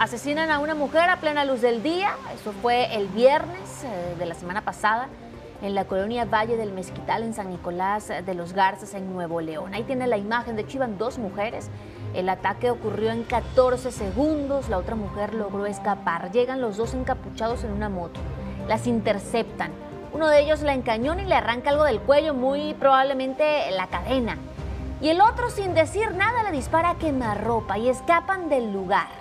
Asesinan a una mujer a plena luz del día. Eso fue el viernes de la semana pasada en la colonia Valle del Mezquital, en San Nicolás de los Garzas, en Nuevo León. Ahí tiene la imagen, de hecho iban dos mujeres. El ataque ocurrió en 14 segundos, la otra mujer logró escapar. Llegan los dos encapuchados en una moto, las interceptan. Uno de ellos la encañona y le arranca algo del cuello, muy probablemente la cadena. Y el otro, sin decir nada, le dispara a quemarropa y escapan del lugar.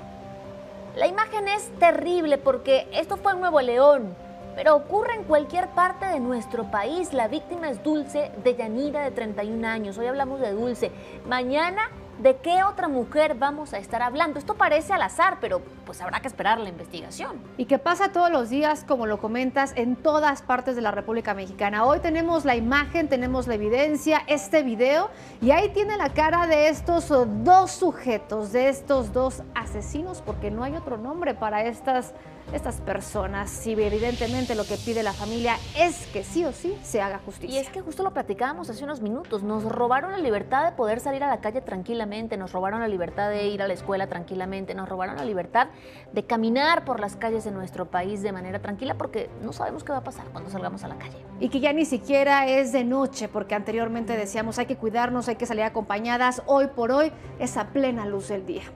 La imagen es terrible porque esto fue en Nuevo León, pero ocurre en cualquier parte de nuestro país. La víctima es Dulce Deyanira, de 31 años. Hoy hablamos de Dulce. Mañana, ¿de qué otra mujer vamos a estar hablando? Esto parece al azar, pero pues habrá que esperar la investigación. Y que pasa todos los días, como lo comentas, en todas partes de la República Mexicana. Hoy tenemos la imagen, tenemos la evidencia, este video, y ahí tiene la cara de estos dos sujetos, de estos dos asesinos, porque no hay otro nombre para estas personas. Si evidentemente lo que pide la familia es que sí o sí se haga justicia. Y es que justo lo platicábamos hace unos minutos, nos robaron la libertad de poder salir a la calle tranquilamente, nos robaron la libertad de ir a la escuela tranquilamente, nos robaron la libertad de caminar por las calles de nuestro país de manera tranquila, porque no sabemos qué va a pasar cuando salgamos a la calle. Y que ya ni siquiera es de noche, porque anteriormente decíamos hay que cuidarnos, hay que salir acompañadas. Hoy por hoy es a plena luz del día.